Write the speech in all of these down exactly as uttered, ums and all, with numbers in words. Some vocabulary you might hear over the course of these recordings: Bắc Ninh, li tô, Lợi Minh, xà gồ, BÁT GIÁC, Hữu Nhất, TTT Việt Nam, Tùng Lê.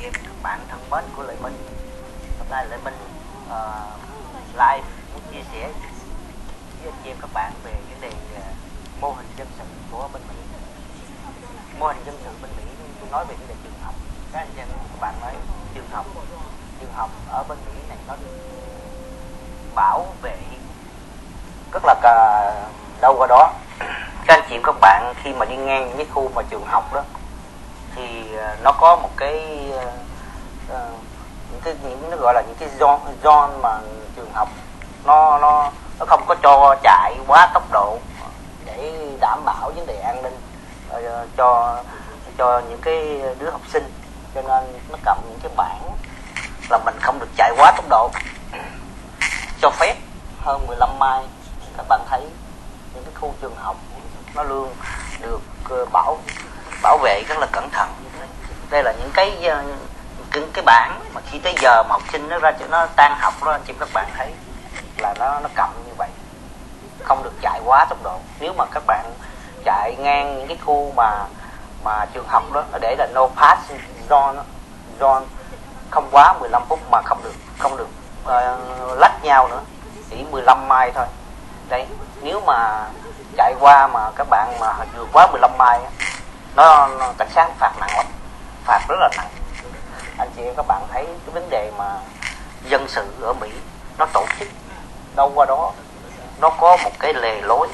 kiếm được bạn thân mến của Lợi Minh. Hôm nay Lợi Minh uh, live muốn chia sẻ với anh chị em các bạn về vấn đề uh, mô hình dân sự của bên Mỹ. Mô hình dân sự bên Mỹ, tôi nói về vấn đề trường học. Các anh chị em các bạn nói trường học, trường học ở bên Mỹ này nó được bảo vệ rất là cà... đâu qua đó. Các anh chị em các bạn khi mà đi ngang những cái khu mà trường học đó thì nó có một cái uh, những cái những nó gọi là những cái zone zone mà trường học nó nó nó không có cho chạy quá tốc độ để đảm bảo vấn đề an ninh uh, cho cho những cái đứa học sinh, cho nên nó cầm những cái bảng là mình không được chạy quá tốc độ cho phép hơn mười lăm mai. Các bạn thấy những cái khu trường học nó luôn được bảo bảo vệ rất là cẩn thận. Đây là những cái những cái bảng mà khi tới giờ mà học sinh nó ra cho nó tan học đó, anh chị các bạn thấy là nó nó cầm như vậy, không được chạy quá tốc độ. Nếu mà các bạn chạy ngang những cái khu mà mà trường học đó, nó để là no pass zone zone không quá mười lăm phút, mà không được không được uh, lách nhau nữa, chỉ mười lăm mai thôi. Đấy, nếu mà chạy qua mà các bạn mà vượt quá mười lăm mai nó, nó cảnh sát phạt nặng lắm, phạt rất là nặng. Anh chị em các bạn thấy cái vấn đề mà dân sự ở Mỹ nó tổ chức đâu qua đó, nó có một cái lề lối.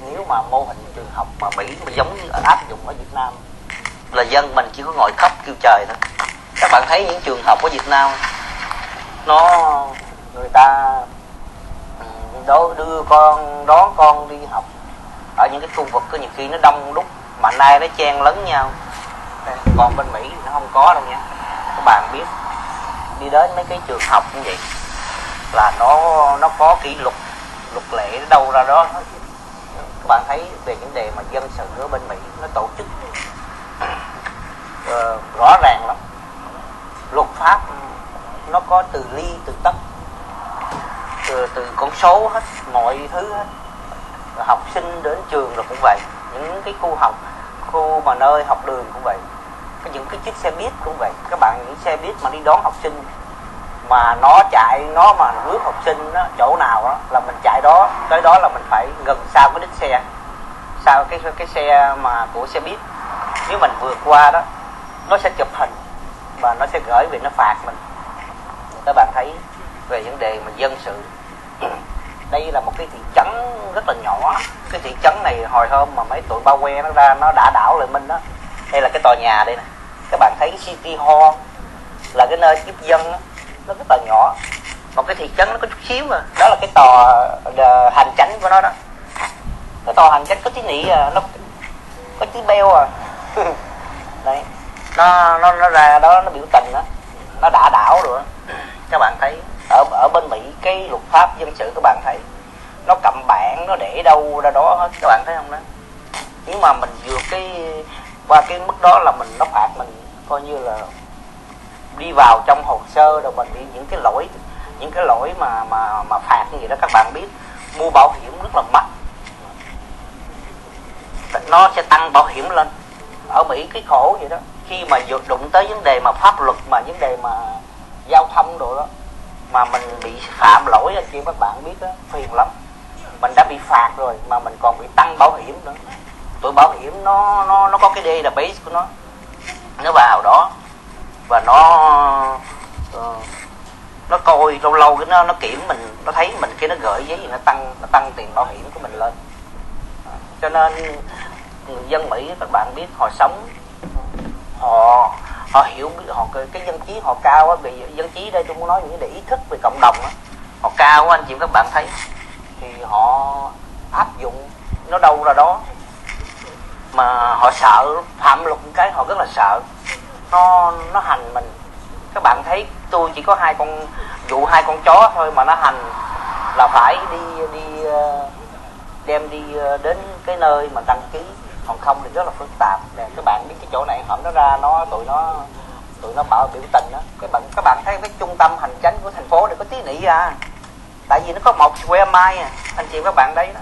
Nếu mà mô hình trường học mà Mỹ mà giống như áp dụng ở Việt Nam là dân mình chỉ có ngồi khóc kêu trời thôi. Các bạn thấy những trường học ở Việt Nam nó người ta đó đưa con, đón con đi học ở những cái khu vực có nhiều khi nó đông đúc mà nay nó chen lấn nhau. Còn bên Mỹ thì nó không có đâu nha các bạn. Biết đi đến mấy cái trường học như vậy là nó nó có kỷ luật, luật lệ đâu ra đó. Các bạn thấy về những đề mà dân sự ở bên Mỹ nó tổ chức uh, rõ ràng lắm. Luật pháp nó có từ ly từ tấc, từ từ con số hết, mọi thứ hết. Rồi học sinh đến trường là cũng vậy, những cái khu học, khu mà nơi học đường cũng vậy, cái những cái chiếc xe buýt cũng vậy. Các bạn những xe buýt mà đi đón học sinh mà nó chạy, nó mà rước học sinh đó, chỗ nào đó là mình chạy đó, tới đó là mình phải gần sau cái đít xe, sau cái cái xe mà của xe buýt. Nếu mình vượt qua đó, nó sẽ chụp hình và nó sẽ gửi về, nó phạt mình. Các bạn thấy về vấn đề mà dân sự, đây là một cái thị trấn rất là nhỏ. Cái thị trấn này hồi hôm mà mấy tụi bao que nó ra nó đã đảo lại mình đó. Đây là cái tòa nhà đây nè, các bạn thấy cái City Hall là cái nơi tiếp dân đó, nó rất là nhỏ. Một cái thị trấn nó có chút xíu mà. Đó là cái tòa hành chánh của nó đó. Cái tòa hành chánh có tí nị à, nó có tí beo à. Đấy, nó, nó, nó ra đó, nó biểu tình đó, nó đã đảo rồi. Các bạn thấy ở ở bên Mỹ cái luật pháp dân sự, các bạn thấy nó cầm bảng, nó để đâu ra đó hết, các bạn thấy không đó. Nếu mà mình vượt cái qua cái mức đó là mình, nó phạt mình coi như là đi vào trong hồ sơ rồi mình bị những cái lỗi, những cái lỗi mà mà mà phạt như vậy đó. Các bạn biết mua bảo hiểm rất là mắc, nó sẽ tăng bảo hiểm lên. Ở Mỹ cái khổ vậy đó, khi mà vượt đụng tới vấn đề mà pháp luật, mà vấn đề mà giao thông đồ đó mà mình bị phạm lỗi, anh chị các bạn biết đó, phiền lắm. Mình đã bị phạt rồi mà mình còn bị tăng bảo hiểm nữa. Tụi bảo hiểm nó nó nó có cái database của nó, nó vào đó và nó uh, nó coi lâu lâu cái nó nó kiểm mình, nó thấy mình cái nó gửi giấy gì, nó tăng nó tăng tiền bảo hiểm của mình lên. Cho nên người dân Mỹ các bạn biết họ sống, họ họ hiểu, họ cái dân trí họ cao á. Vì dân trí đây tôi muốn nói những cái ý thức về cộng đồng á, họ cao á anh chị các bạn thấy, thì họ áp dụng nó đâu ra đó mà họ sợ phạm luật một cái họ rất là sợ, nó nó hành mình. Các bạn thấy tôi chỉ có hai con vụ hai con chó thôi mà nó hành là phải đi đi đem đi đến cái nơi mà đăng ký, còn không thì rất là phức tạp. Để các bạn biết cái chỗ này hổng nó ra, nó tụi nó tụi nó bảo biểu tình đó. Các bạn các bạn thấy cái trung tâm hành chánh của thành phố này có tí nị ra, tại vì nó có một square mile à, anh chị các bạn đấy đó.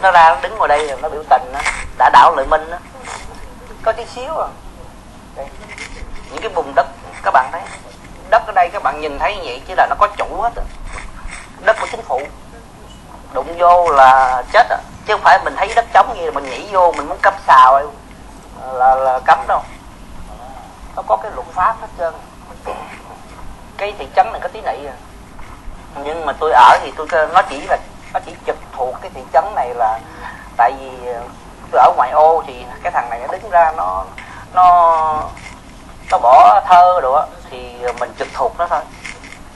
Nó ra nó đứng ngồi đây rồi nó biểu tình đó, đã đảo Lợi Minh đó, có tí xíu à. Đây, những cái vùng đất Các bạn thấy đất ở đây các bạn nhìn thấy vậy chứ là nó có chủ hết đó. Đất của chính phủ đụng vô là chết à. Chứ không phải mình thấy đất trống gì mình nghĩ vô mình muốn cấm xào ấy, là, là cấm đâu. Nó có cái luật pháp hết trơn. Cái thị trấn này có tí nị à. Nhưng mà tôi ở thì tôi nó chỉ là nó chỉ trực thuộc cái thị trấn này là tại vì tôi ở ngoại ô thì cái thằng này nó đứng ra nó nó nó bỏ thơ đồ á thì mình trực thuộc nó thôi,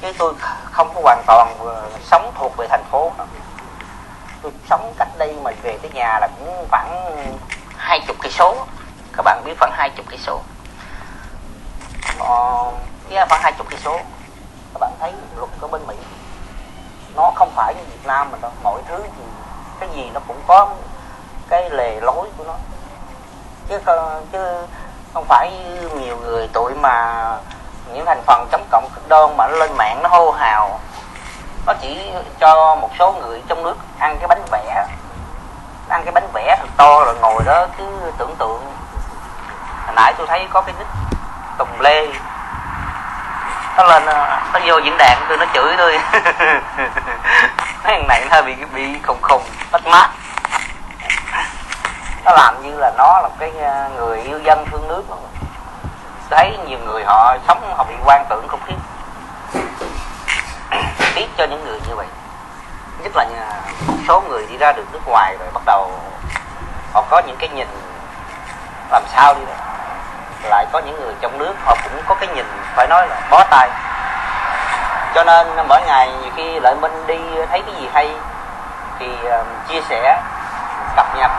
chứ tôi không có hoàn toàn sống thuộc về thành phố đó. Tôi sống cách đây mà về tới nhà là cũng khoảng hai chục cây số, các bạn biết khoảng hai chục cây số, khoảng hai chục cây số. Các bạn thấy luật của bên Mỹ nó không phải như Việt Nam mình đâu, mọi thứ gì cái gì nó cũng có cái lề lối của nó, chứ không, chứ không phải nhiều người tụi mà những thành phần chống cộng cực đoan mà nó lên mạng nó hô hào, nó chỉ cho một số người trong nước ăn cái bánh vẽ, ăn cái bánh vẽ thật to rồi ngồi đó cứ tưởng tượng. Hồi nãy tôi thấy có cái nick Tùng Lê nó lên, nó vô diễn đàn tôi, nó chửi tôi mấy thằng này nó bị bị khùng khùng mất mát, nó làm như là nó là cái người yêu dân thương nước đó. Thấy nhiều người họ sống họ bị quan tưởng không khiếp, tiếc cho những người như vậy, nhất là một số người đi ra được nước ngoài rồi bắt đầu họ có những cái nhìn làm sao đi rồi. Lại có những người trong nước họ cũng có cái nhìn phải nói là bó tay, cho nên mỗi ngày nhiều khi Lợi Minh đi thấy cái gì hay thì uh, chia sẻ cập nhật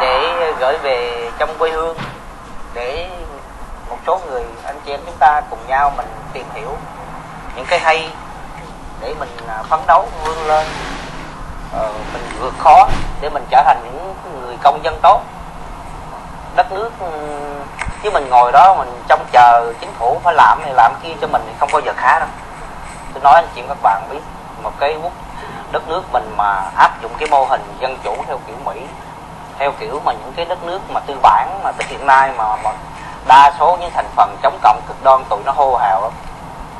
để gửi về trong quê hương, để một số người anh chị em chúng ta cùng nhau mình tìm hiểu những cái hay để mình phấn đấu vươn lên, uh, mình vượt khó để mình trở thành những người công dân tốt đất nước. Chứ mình ngồi đó mình trông chờ chính phủ phải làm này làm kia cho mình thì không bao giờ khá đâu. Tôi nói anh chị các bạn biết, một cái quốc đất nước mình mà áp dụng cái mô hình dân chủ theo kiểu Mỹ, theo kiểu mà những cái đất nước mà tư bản mà tới hiện nay mà, mà đa số những thành phần chống cộng cực đoan tụi nó hô hào đó,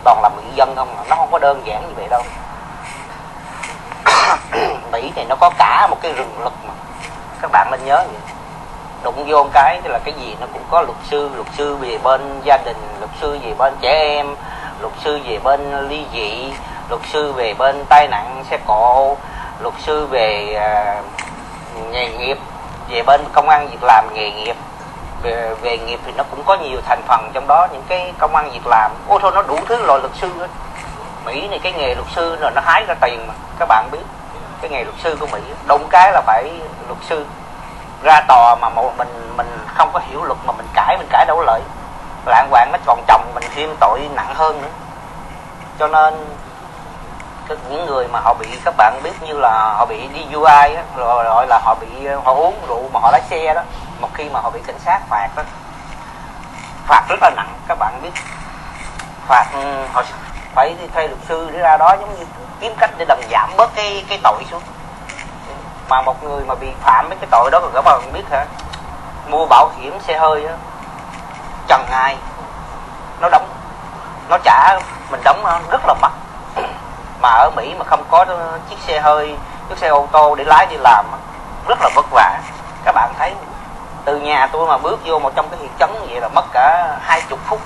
toàn là mỹ dân không, nó không có đơn giản như vậy đâu. Mỹ thì nó có cả một cái rừng luật mà, các bạn nên nhớ vậy. Đụng vô một cái là cái gì nó cũng có luật sư, luật sư về bên gia đình, luật sư về bên trẻ em, luật sư về bên ly dị, luật sư về bên tai nạn xe cộ, luật sư về uh, nghề nghiệp, về bên công ăn việc làm nghề nghiệp, về, về nghiệp thì nó cũng có nhiều thành phần trong đó, những cái công ăn việc làm, ôi thôi nó đủ thứ loại luật sư hết. Mỹ này cái nghề luật sư là nó hái ra tiền mà, các bạn biết cái nghề luật sư của Mỹ đụng cái là phải luật sư ra tòa mà một mình mình không có hiểu luật mà mình cãi mình cãi đâu có lợi, lạng quạng nó còn chồng mình thêm tội nặng hơn nữa. Cho nên cái, những người mà họ bị, các bạn biết như là họ bị đê u i á, rồi gọi là họ bị họ uống rượu mà họ lái xe đó, một khi mà họ bị cảnh sát phạt đó, phạt rất là nặng, các bạn biết phạt họ phải đi thuê luật sư để ra đó, giống như kiếm cách để làm giảm bớt cái cái tội xuống. Mà một người mà bị phạm mấy cái tội đó mà các bạn biết hả, mua bảo hiểm xe hơi á, trần ai nó đóng, nó trả mình đóng rất là mắc. Mà ở Mỹ mà không có chiếc xe hơi, chiếc xe ô tô để lái đi làm rất là vất vả. Các bạn thấy từ nhà tôi mà bước vô một trong cái thị trấn vậy là mất cả hai mươi phút.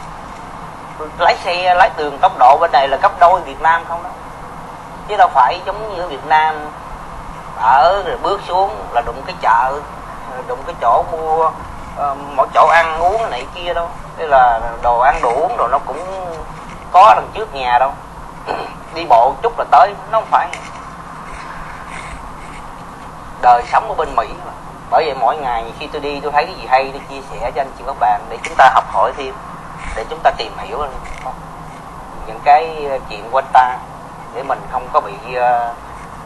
Lái xe lái đường tốc độ bên này là gấp đôi Việt Nam không đó, chứ đâu phải giống như ở Việt Nam ở rồi bước xuống là đụng cái chợ, đụng cái chỗ mua uh, mỗi chỗ ăn uống này kia đâu, đây là đồ ăn đồ uống rồi nó cũng có đằng trước nhà đâu đi bộ chút là tới, nó không phải đời sống ở bên Mỹ mà. Bởi vậy mỗi ngày khi tôi đi tôi thấy cái gì hay tôi chia sẻ cho anh chị các bạn để chúng ta học hỏi thêm, để chúng ta tìm hiểu những cái chuyện quanh ta để mình không có bị uh,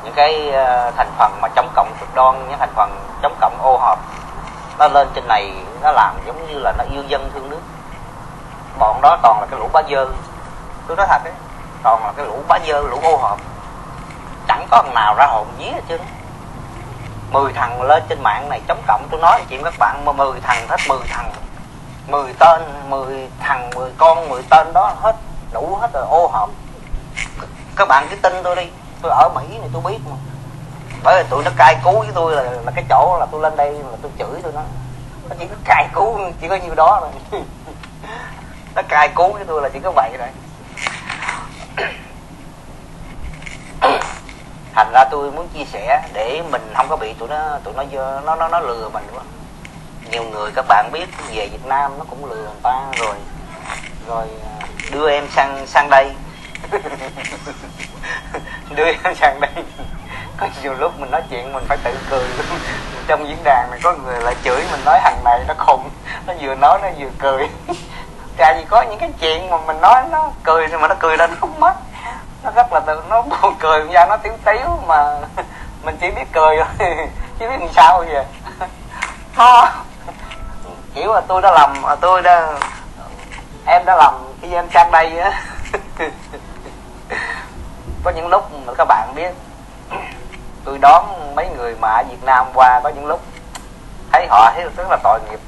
những cái thành phần mà chống cộng cực đoan, những thành phần chống cộng ô hợp nó lên trên này nó làm giống như là nó yêu dân thương nước. Bọn đó toàn là cái lũ bá dơ, tôi nói thật đấy, toàn là cái lũ bá dơ, lũ ô hợp, chẳng có thằng nào ra hồn vía chứ. Mười thằng lên trên mạng này chống cộng, tôi nói chuyện các bạn mà mười thằng hết mười thằng mười tên, mười thằng, mười con, mười tên đó hết đủ hết rồi, ô hợp. Các bạn cứ tin tôi đi, tôi ở Mỹ thì tôi biết mà. Bởi vì tụi nó cai cú với tôi là, là cái chỗ là tôi lên đây là tôi chửi tụi nó. Nó chỉ có cai cú, chỉ có nhiêu đó rồi. Nó cai cú với tôi là chỉ có vậy rồi. Thành ra tôi muốn chia sẻ để mình không có bị tụi nó tụi nó nó nó, nó lừa mình quá. Nhiều người các bạn biết về Việt Nam nó cũng lừa người ta rồi rồi đưa em sang sang đây. Đưa em sang đây. Có nhiều lúc mình nói chuyện mình phải tự cười luôn. Trong diễn đàn này có người lại chửi mình, nói thằng này nó khùng, nó vừa nói nó vừa cười. Tại vì có những cái chuyện mà mình nói nó cười mà nó cười lên không mất. Nó rất là tự, nó buồn cười ra, nó tiếu tiếu mà mình chỉ biết cười thôi, chứ biết làm sao vậy. Ho kiểu là tôi đã làm, tôi đã em đã làm khi em sang đây á. Có những lúc mà các bạn biết tôi đón mấy người mà ở Việt Nam qua, có những lúc thấy họ thấy rất là tội nghiệp.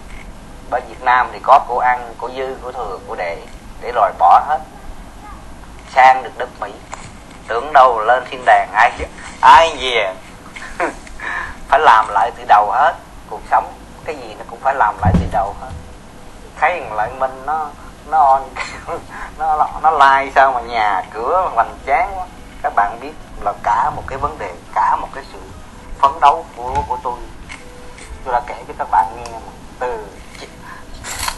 Bởi Việt Nam thì có của ăn, của dư, của thừa, của đệ, để rồi bỏ hết sang được đất Mỹ, tưởng đâu lên thiên đàng ai ai về. Phải làm lại từ đầu hết, cuộc sống cái gì nó cũng phải làm lại từ đầu hết. Thấy thằng Lợi Minh nó nó on nó nó lai like sao mà nhà cửa hoành tráng quá. Các bạn biết là cả một cái vấn đề, cả một cái sự phấn đấu của của tôi tôi đã kể cho các bạn nghe, từ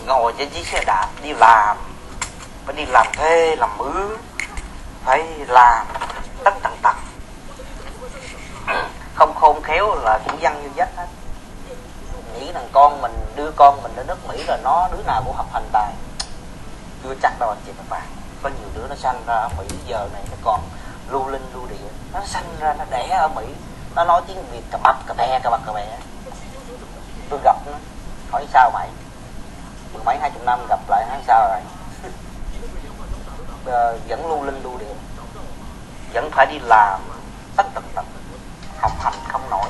ngồi trên chiếc xe đạp đi làm, phải đi làm thuê làm mướn, phải làm tất tần tật, không khôn khéo là cũng văng như vách hết. Nghĩ rằng con mình đưa con mình đến nước Mỹ là nó đứa nào cũng học hành tài, chưa chắc đâu anh chị các bạn. Có nhiều đứa nó sanh ra ở Mỹ giờ này nó còn lưu linh lưu địa, nó sanh ra nó đẻ ở Mỹ, nó nói tiếng Việt cà bập cà bè cà bập cà bè. Tôi gặp nó hỏi sao mày mười mấy hai chục năm gặp lại nói sao rồi. Uh, vẫn lưu linh lưu điện, vẫn phải đi làm tất tần tật, học hành không nổi,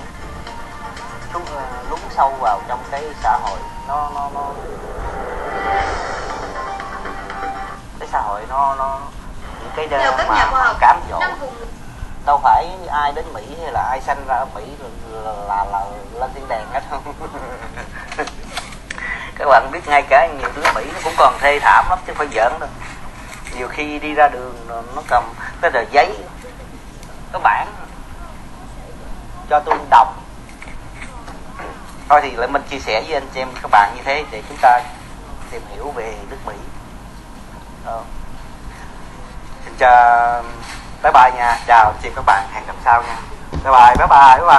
lún uh, lún sâu vào trong cái xã hội nó nó nó cái xã hội nó nó những cái đeo mà cám dỗ. Đâu phải ai đến Mỹ hay là ai sanh ra ở Mỹ là là, là, là lên thiên đàng hết không. Các bạn biết ngay cả nhiều đứa Mỹ nó cũng còn thê thảm lắm chứ không phải giỡn đâu. Nhiều khi đi ra đường nó cầm cái tờ giấy, cái bản cho tôi đọc. Thôi thì lại mình chia sẻ với anh chị em các bạn như thế để chúng ta tìm hiểu về nước Mỹ. Ờ. Xin chào, bye bye nha, chào anh chị các bạn, hẹn gặp sau nha. Bye bye, bye bye, bye bye.